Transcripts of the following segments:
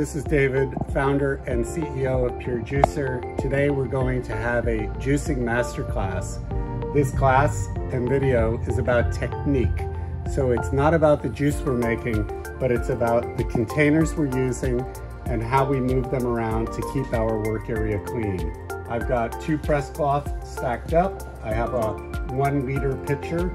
This is David, founder and CEO of Pure Juicer. Today we're going to have a juicing masterclass. This class and video is about technique. So it's not about the juice we're making, but it's about the containers we're using and how we move them around to keep our work area clean. I've got two press cloths stacked up. I have a 1 liter pitcher,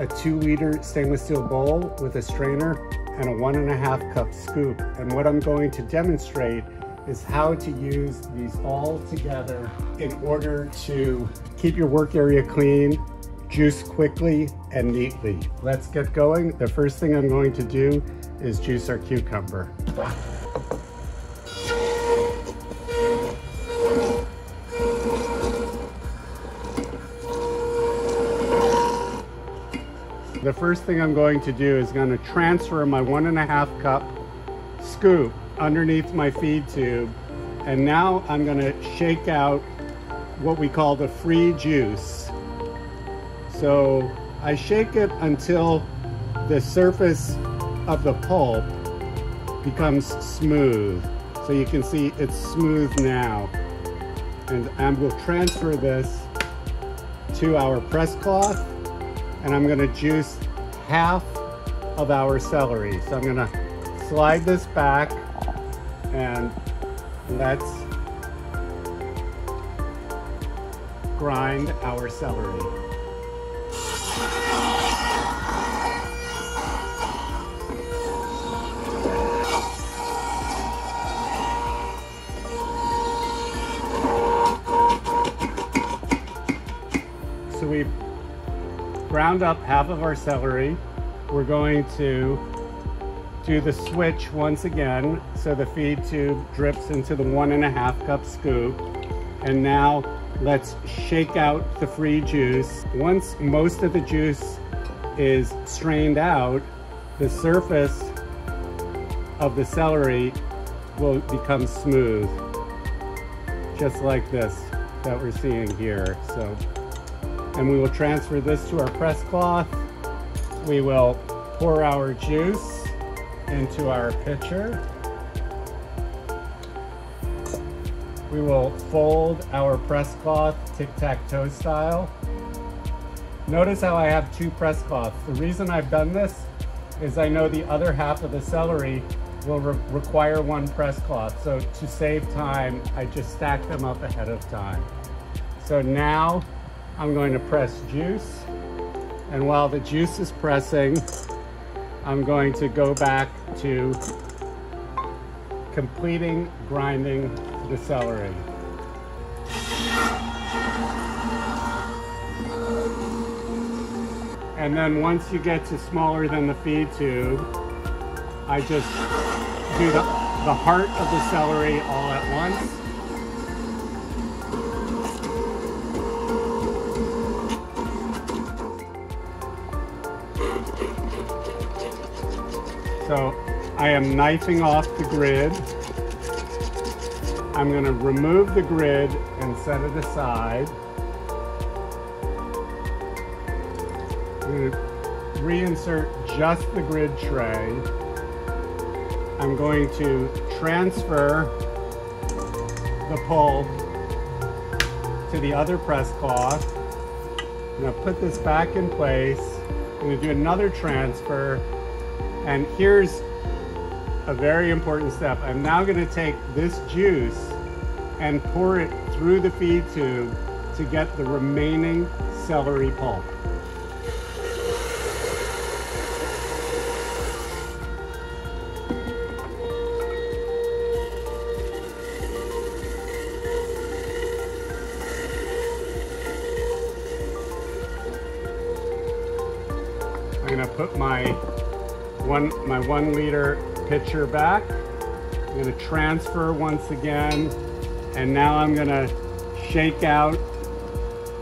a 2 liter stainless steel bowl with a strainer, and a 1.5 cup scoop. And what I'm going to demonstrate is how to use these all together in order to keep your work area clean, juice quickly and neatly. Let's get going. The first thing I'm going to do is juice our cucumber. The first thing I'm going to do is going to transfer my 1.5 cup scoop underneath my feed tube. And now I'm going to shake out what we call the free juice. So I shake it until the surface of the pulp becomes smooth. So you can see it's smooth now. And I will transfer this to our press cloth. And I'm gonna juice half of our celery. So I'm gonna slide this back and let's grind our celery. So we've ground up half of our celery. We're going to do the switch once again so the feed tube drips into the 1.5 cup scoop. And now let's shake out the free juice. Once most of the juice is strained out, the surface of the celery will become smooth, just like this that we're seeing here. So. And we will transfer this to our press cloth. We will pour our juice into our pitcher. We will fold our press cloth tic-tac-toe style. Notice how I have two press cloths. The reason I've done this is I know the other half of the celery will require one press cloth. So to save time, I just stack them up ahead of time. So now, I'm going to press juice, and while the juice is pressing, I'm going to go back to completing grinding the celery. And then once you get to smaller than the feed tube, I just do the heart of the celery all at once. So I am knifing off the grid. I'm gonna remove the grid and set it aside. I'm gonna reinsert just the grid tray. I'm going to transfer the pulp to the other press cloth. I'm gonna put this back in place. I'm gonna do another transfer. And here's a very important step. I'm now going to take this juice and pour it through the feed tube to get the remaining celery pulp. I'm going to put my 1 liter pitcher back. I'm gonna transfer once again, and now I'm gonna shake out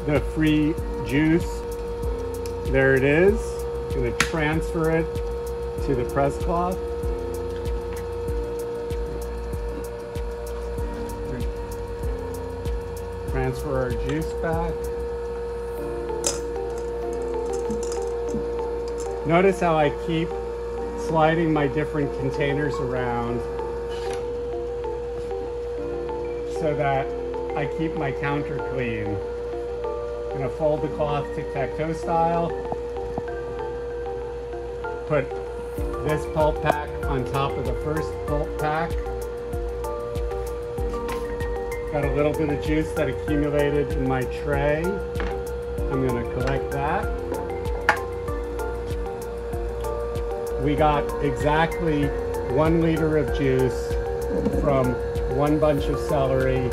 the free juice. There it is. I'm gonna transfer it to the press cloth. Transfer our juice back. Notice how I keep sliding my different containers around so that I keep my counter clean. I'm gonna fold the cloth tic-tac-toe style, put this pulp pack on top of the first pulp pack. Got a little bit of juice that accumulated in my tray. I'm gonna collect that. We got exactly 1 liter of juice from 1 bunch of celery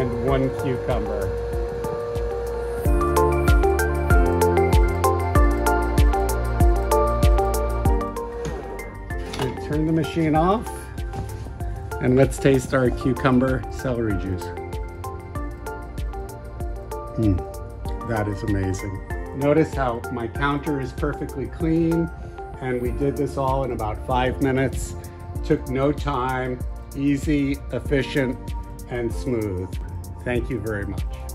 and 1 cucumber. So turn the machine off and let's taste our cucumber celery juice. That is amazing. Notice how my counter is perfectly clean. And we did this all in about 5 minutes. Took no time, easy, efficient, and smooth. Thank you very much.